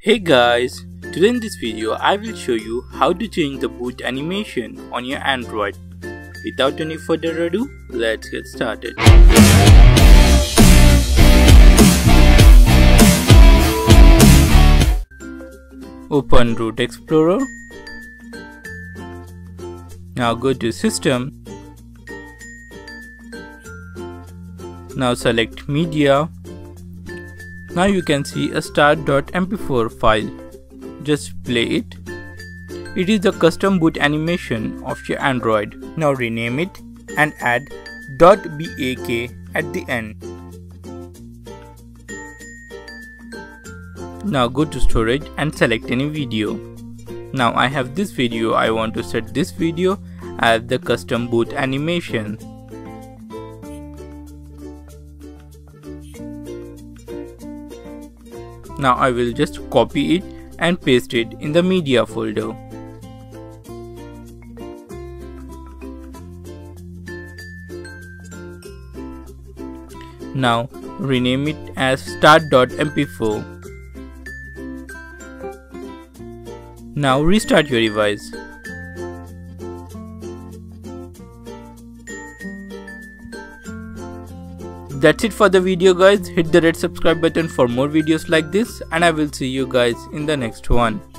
Hey guys, today in this video I will show you how to change the boot animation on your Android. Without any further ado, let's get started. Open Root Explorer. Now go to System. Now select Media. Now you can see a start.mp4 file. Just play it. It is the custom boot animation of your Android. Now rename it and add .bak at the end. Now go to storage and select any video. Now I have this video. I want to set this video as the custom boot animation. Now I will just copy it and paste it in the media folder. Now rename it as start.mp4. Now restart your device. That's it for the video guys. Hit the red subscribe button for more videos like this, and I will see you guys in the next one.